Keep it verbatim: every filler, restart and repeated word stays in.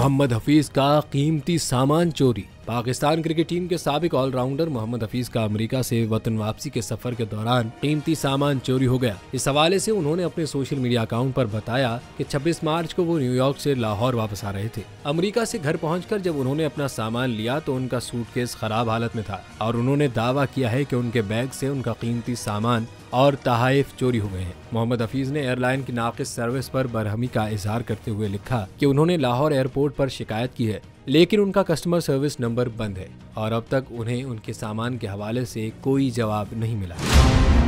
मोहम्मद हफीज़ का कीमती सामान चोरी। पाकिस्तान क्रिकेट टीम के साबिक ऑलराउंडर मोहम्मद हफीज़ का अमेरिका से वतन वापसी के सफर के दौरान कीमती सामान चोरी हो गया। इस हवाले से उन्होंने अपने सोशल मीडिया अकाउंट पर बताया कि छब्बीस मार्च को वो न्यूयॉर्क से लाहौर वापस आ रहे थे। अमेरिका से घर पहुंचकर जब उन्होंने अपना सामान लिया तो उनका सूटकेस खराब हालत में था और उन्होंने दावा किया है कि उनके बैग से उनका कीमती सामान और तहाइफ चोरी हो गए हैं। मोहम्मद हफीज़ ने एयरलाइन की नाकिस सर्विस पर बरहमी का इजहार करते हुए लिखा कि उन्होंने लाहौर एयरपोर्ट पर शिकायत की है, लेकिन उनका कस्टमर सर्विस नंबर बंद है और अब तक उन्हें उनके सामान के हवाले से कोई जवाब नहीं मिला।